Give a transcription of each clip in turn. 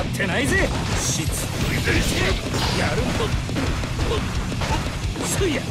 ってないぜ。しつやるとすや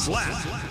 Slap.